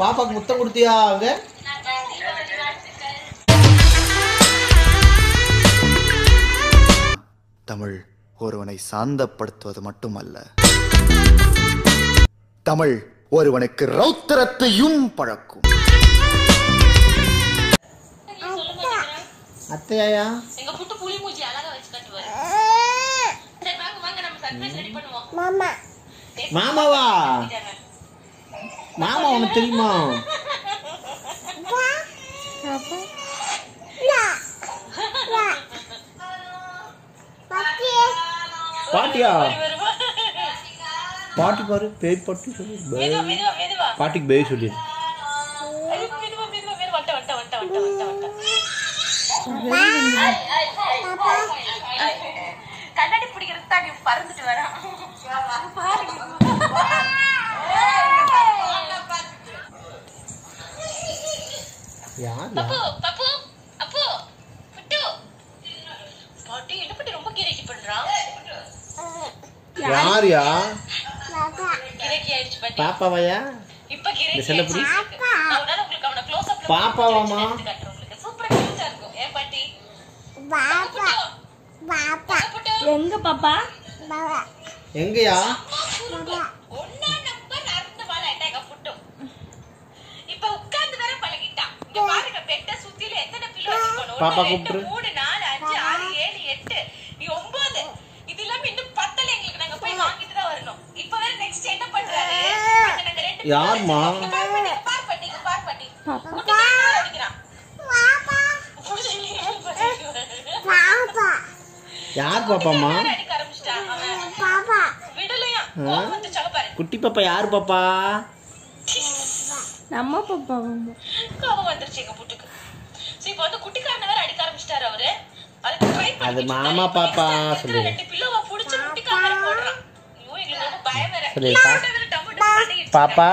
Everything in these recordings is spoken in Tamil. பாப்பாக்கு முத்தம் கொடுத்தியா அங்க? தமிழ் ஒருவனை சாந்தப்படுத்துவது மட்டுமல்ல, தமிழ் ஒருவனுக்கு ரௌத்திரத்தையும் பழக்கும். அத்தையா எங்க புட்டு புளி மூஞ்சி அழகா வச்சு கட்டுவாரு. சரி பாக்கு வாங்க நம்ம சர்ப்ரைஸ் ரெடி பண்ணுவோம். மாமா மாமாவா? மாமா உனக்கு தெரியுமா? பாப்பா லா லா பாட்டி பாட்டியா பாட்டி பாரு பேய் பாட்டி சொல்லு பாட்டிக்கு பேய் சொல்லு. கண்ணாடி பிடிக்கிறது தான் பறந்துட்டு வரான் ரொம்ப கிரக்கி பண்றான். யாரியா கிரக்கி ஆயிடுச்சு பாட்டி? பாப்பாவையா? இப்ப கிரக்கி செல்லபடி அவனால உங்களுக்கு அவன க்ளோஸ் அப்ல பாப்பாவாமா சூப்பரா கியூட்டா இருக்கும். ஏ பாட்டி பாப்பா பாப்பா எங்க பாப்பா பாப்பா எங்கயா? ஒண்ணா நம்பர் அர்த்த வாள அட்டாக புட்டு இப்ப உட்கார்ந்து வர பழகிட்டான். இங்க பாருங்க பெட்ட சுத்தில எத்தனை பில்லோ வச்சிருக்கோம். பாப்பா கூப்பிடு 3 4 5 6 7 8 9 இதெல்லாம் இன்னும் 10ல எங்களுக்கு நாங்க போய் வாங்கிட்டு தான் வரணும். இப்போ வேற நெக்ஸ்ட் என்ன பண்றாரு அந்த ரெண்டு யார்மா? பார் பண்ணி பாப்பா பாப்பா பாப்பா யார் பாப்பாமா? பாப்பா விடலையா வந்து சொல்ல பாரு. குட்டி பாப்பா யார் பாப்பா? நம்ம பாப்பா. கோவம் வந்துருச்சுங்க புட்டுக்கு. சோ இப்போ வந்து குட்டி காரண வேற அடிக்க ஆரம்பிச்சிட்டார் அவரு. அது மாமா பாப்பா சொல்லு. பில்லோவ புடிச்சு குட்டி காரண போடுறான். ஐயோ எங்களுக்கு பயம் வேற. பாப்பா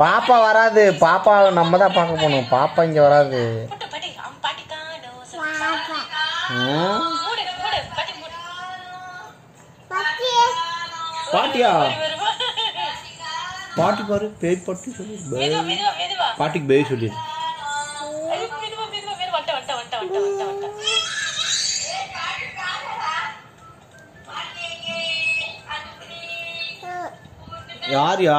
பாப்பா வராது. பாப்பா நம்ம தான் பார்க்க போறோம். பாப்பா இங்க வராது. பாட்டி அம் பாட்டி காணோ பாப்பா. மூடு பாட்டி மூடு. பாட்டி பாட்டியா? பாட்டி பாரு பேய் பாட்டி சொல்லு. மெதுவா பாட்டிக்கு பேய் சொல்லு. யாரியா?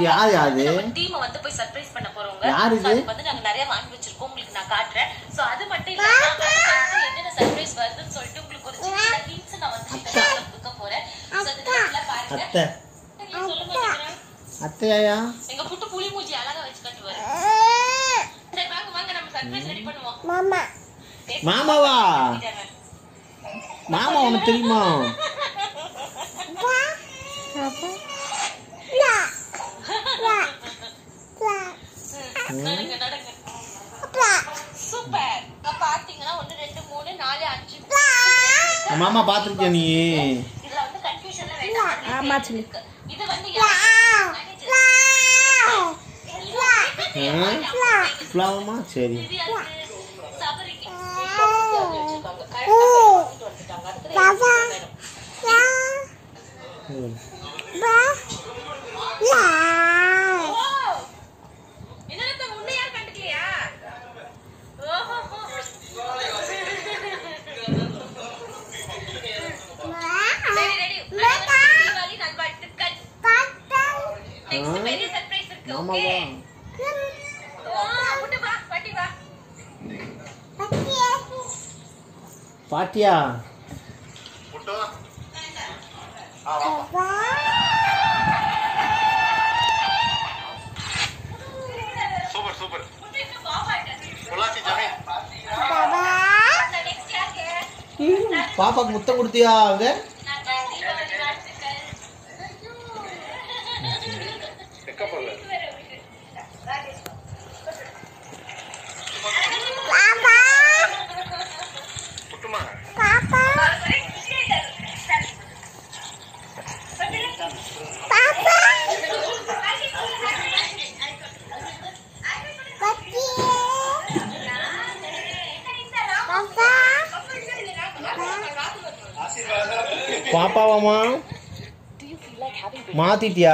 யார் யாரு டீம் வந்து போய் சர்ப்ரைஸ் பண்ண போறவங்க யார் இது? அதுக்கு வந்து நாங்க நிறைய வாங்கி வச்சிருக்கோம் உங்களுக்கு நான் காட்றேன். சோ அது மட்டும் இல்ல நான் என்னென்ன சர்ப்ரைஸ் வருதுன்னு சொல்லிட்டு உங்களுக்கு ஒரு சின்ன ஹிண்ட்ஸ் நான் வந்து கொடுக்க போறேன். சோ இதெல்லாம் பாருங்க. அத்தை அத்தையா எங்க புட்டு புளி மூஞ்சி அழகா வச்சு கட்டுவாரு. சரி பாக்கு வாங்க நம்ம சர்ப்ரைஸ் ரெடி பண்ணுவோம். மாமா மாமாவா? மாமா உனக்கு தெரியுமா? பாப்பா லா மாமா பாத்துக்கியா நீ? சரி பாட்டியா? சூப்பர் சூப்பர் பாப்பாக்கு முத்தம் கொடுத்தியா? அவங்க பாப்பாவாமா மாத்திட்டியா?